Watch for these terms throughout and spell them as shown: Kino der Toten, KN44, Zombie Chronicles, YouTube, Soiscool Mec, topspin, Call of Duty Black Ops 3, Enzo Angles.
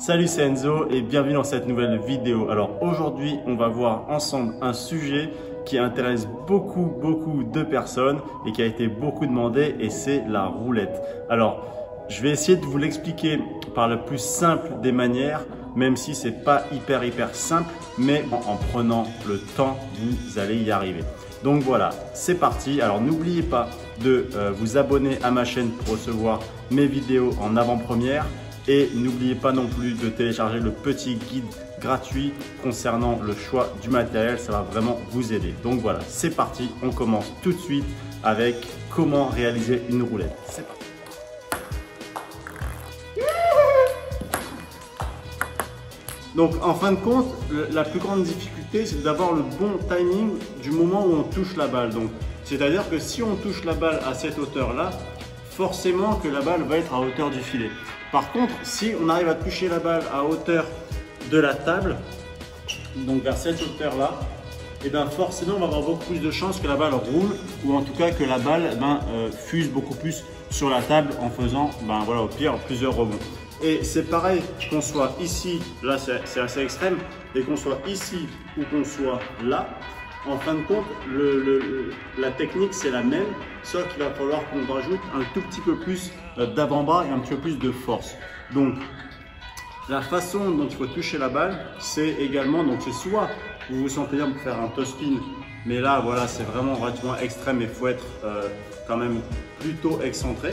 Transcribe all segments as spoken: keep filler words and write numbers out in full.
Salut, c'est Enzo et bienvenue dans cette nouvelle vidéo. Alors aujourd'hui, on va voir ensemble un sujet qui intéresse beaucoup, beaucoup de personnes et qui a été beaucoup demandé, et c'est la roulette. Alors, je vais essayer de vous l'expliquer par le plus simple des manières, même si c'est pas hyper, hyper simple, mais en prenant le temps, vous allez y arriver. Donc voilà, c'est parti. Alors n'oubliez pas de vous abonner à ma chaîne pour recevoir mes vidéos en avant-première. Et n'oubliez pas non plus de télécharger le petit guide gratuit concernant le choix du matériel, ça va vraiment vous aider. Donc voilà, c'est parti, on commence tout de suite avec comment réaliser une roulette. C'est parti. Donc en fin de compte, la plus grande difficulté, c'est d'avoir le bon timing du moment où on touche la balle. Donc c'est-à-dire que si on touche la balle à cette hauteur-là, forcément que la balle va être à hauteur du filet. Par contre, si on arrive à toucher la balle à hauteur de la table, donc vers cette hauteur-là, et bien forcément on va avoir beaucoup plus de chances que la balle roule, ou en tout cas que la balle ben, euh, fuse beaucoup plus sur la table en faisant ben, voilà, au pire plusieurs rebonds. Et c'est pareil qu'on soit ici, là c'est assez extrême, et qu'on soit ici ou qu'on soit là, en fin de compte, le, le, la technique c'est la même, sauf qu'il va falloir qu'on rajoute un tout petit peu plus d'avant-bras et un petit peu plus de force. Donc, la façon dont il faut toucher la balle, c'est également, donc c'est soit vous vous sentez bien pour faire un topspin, mais là voilà, c'est vraiment relativement extrême et il faut être euh, quand même plutôt excentré,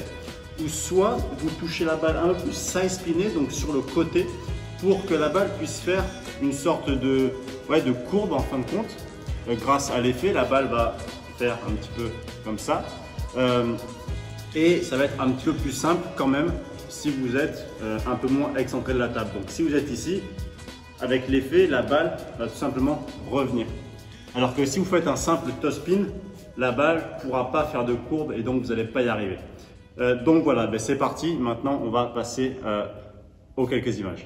ou soit vous touchez la balle un peu plus side spinner, donc sur le côté, pour que la balle puisse faire une sorte de, ouais, de courbe en fin de compte. Grâce à l'effet, la balle va faire un petit peu comme ça euh, et ça va être un petit peu plus simple quand même si vous êtes euh, un peu moins excentré de la table. Donc si vous êtes ici, avec l'effet, la balle va tout simplement revenir. Alors que si vous faites un simple topspin, la balle ne pourra pas faire de courbe et donc vous n'allez pas y arriver. Euh, donc voilà, ben c'est parti. Maintenant, on va passer euh, aux quelques images.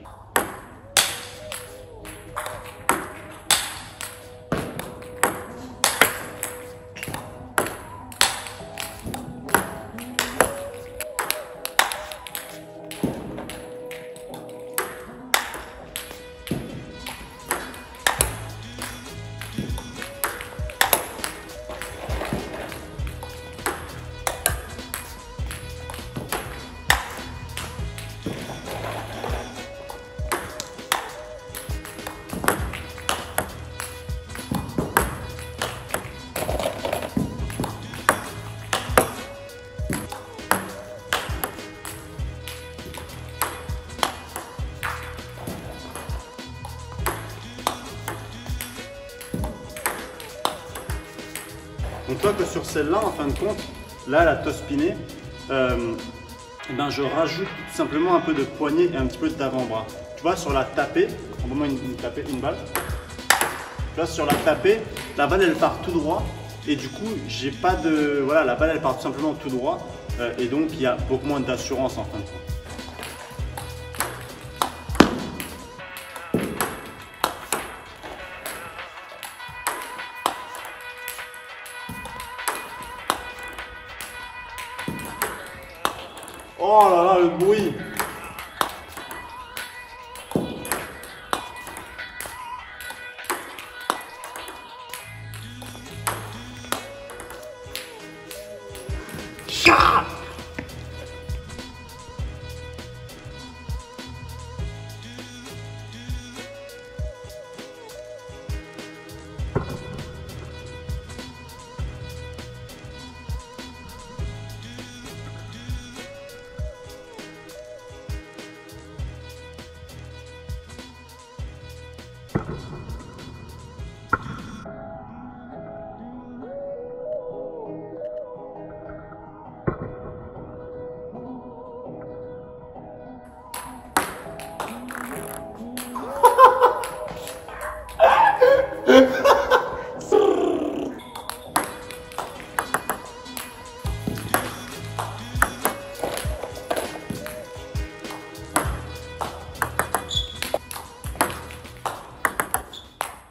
Donc toi que sur celle-là, en fin de compte, là, la topspinée, euh, ben je rajoute tout simplement un peu de poignée et un petit peu d'avant-bras. Tu vois, sur la tapée, au moment une tapée, une balle, tu vois, sur la tapée, la balle, elle part tout droit. Et du coup, j'ai pas de... Voilà, la balle, elle part tout simplement tout droit. Euh, et donc, il y a beaucoup moins d'assurance en fin de compte. Oh là là, le bruit!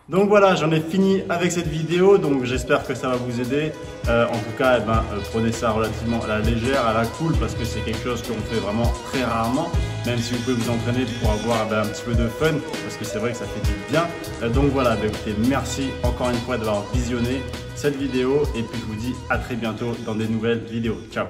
Donc voilà, j'en ai fini avec cette vidéo, donc j'espère que ça va vous aider. Euh, en tout cas, eh ben, euh, prenez ça relativement à la légère, à la cool, parce que c'est quelque chose qu'on fait vraiment très rarement, même si vous pouvez vous entraîner pour avoir eh ben, un petit peu de fun, parce que c'est vrai que ça fait du bien. Euh, donc voilà, bah, écoutez, merci encore une fois d'avoir visionné cette vidéo, et puis je vous dis à très bientôt dans des nouvelles vidéos. Ciao!